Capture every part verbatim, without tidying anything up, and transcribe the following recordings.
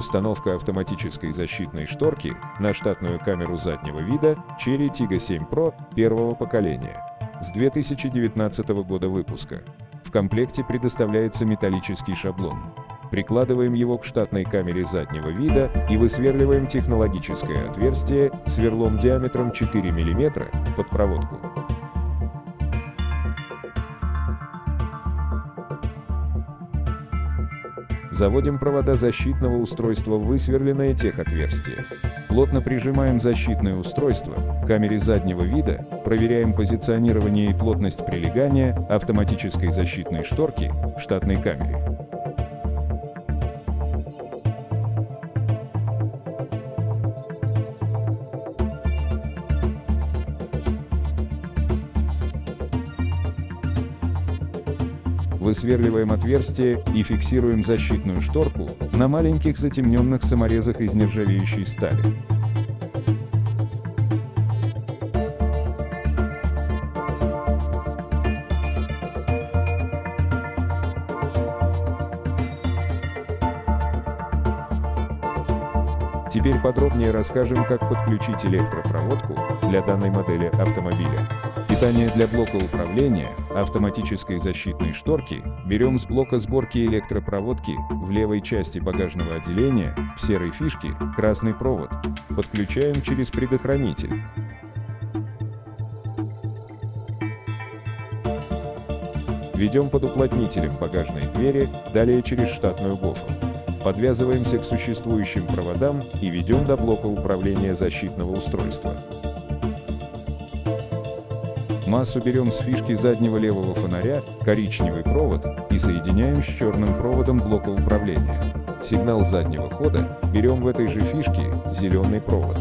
Установка автоматической защитной шторки на штатную камеру заднего вида Chery Tiggo семь Pro первого поколения с две тысячи девятнадцатого года выпуска. В комплекте предоставляется металлический шаблон. Прикладываем его к штатной камере заднего вида и высверливаем технологическое отверстие сверлом диаметром четыре миллиметра под проводку. Заводим провода защитного устройства в высверленное техотверстие. Плотно прижимаем защитное устройство к камере заднего вида, проверяем позиционирование и плотность прилегания автоматической защитной шторки к штатной камере. Высверливаем отверстие и фиксируем защитную шторку на маленьких затемненных саморезах из нержавеющей стали. Теперь подробнее расскажем, как подключить электропроводку для данной модели автомобиля. Питание для блока управления автоматической защитной шторки берем с блока сборки электропроводки в левой части багажного отделения, в серой фишке красный провод. Подключаем через предохранитель. Ведем под уплотнителем багажной двери, далее через штатную гофру. Подвязываемся к существующим проводам и ведем до блока управления защитного устройства. Массу берем с фишки заднего левого фонаря, коричневый провод, и соединяем с черным проводом блока управления. Сигнал заднего хода берем в этой же фишке, зеленый провод.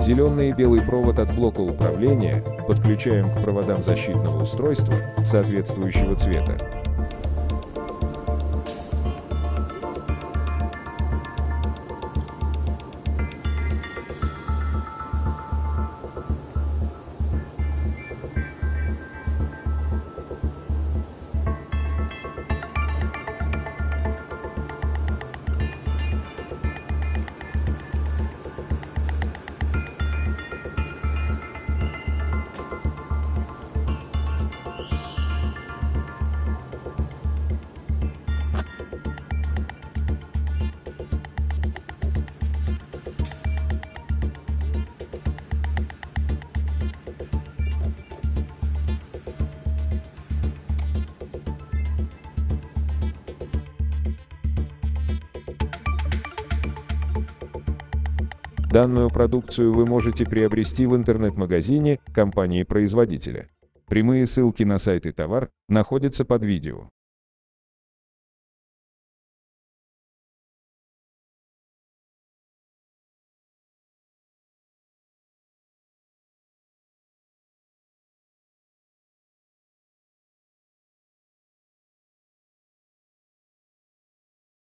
Зеленый и белый провод от блока управления подключаем к проводам защитного устройства соответствующего цвета. Данную продукцию вы можете приобрести в интернет-магазине компании-производителя. Прямые ссылки на сайт и товар находятся под видео.